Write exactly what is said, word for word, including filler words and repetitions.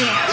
Yeah.